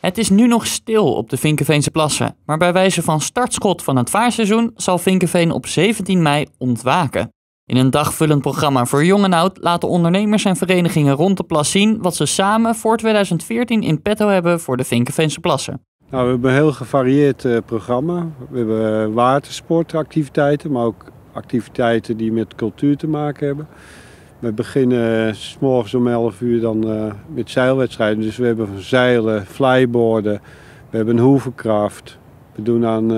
Het is nu nog stil op de Vinkeveense Plassen, maar bij wijze van startschot van het vaarseizoen zal Vinkeveen op 17 mei ontwaken. In een dagvullend programma voor jong en oud laten ondernemers en verenigingen rond de plas zien wat ze samen voor 2014 in petto hebben voor de Vinkeveense Plassen. Nou, we hebben een heel gevarieerd programma. We hebben watersportactiviteiten, maar ook activiteiten die met cultuur te maken hebben. We beginnen 's morgens om 11 uur dan met zeilwedstrijden. Dus we hebben van zeilen, flyboarden, we hebben hovercraft, we doen aan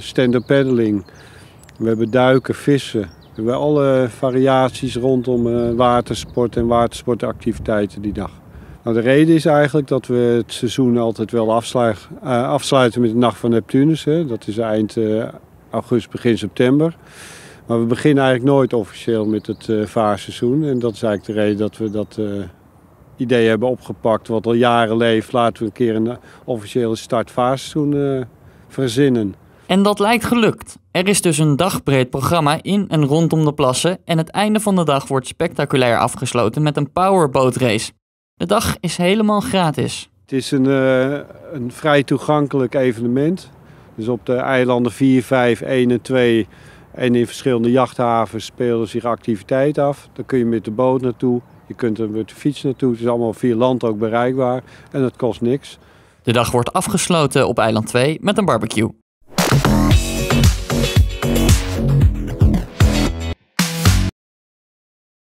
stand-up paddling, we hebben duiken, vissen. We hebben alle variaties rondom watersport en watersportactiviteiten die dag. Nou, de reden is eigenlijk dat we het seizoen altijd wel afsluiten met de Nacht van Neptunus. Hè. Dat is eind augustus, begin september. Maar we beginnen eigenlijk nooit officieel met het vaarseizoen. En dat is eigenlijk de reden dat we dat idee hebben opgepakt wat al jaren leeft. Laten we een keer een officiële start vaarseizoen verzinnen. En dat lijkt gelukt. Er is dus een dagbreed programma in en rondom de plassen en het einde van de dag wordt spectaculair afgesloten met een powerbootrace. De dag is helemaal gratis. Het is een vrij toegankelijk evenement. Dus op de eilanden 4, 5, 1 en 2 en in verschillende jachthavens spelen zich activiteiten af. Daar kun je met de boot naartoe, je kunt er met de fiets naartoe. Het is allemaal via land ook bereikbaar en dat kost niks. De dag wordt afgesloten op eiland 2 met een barbecue.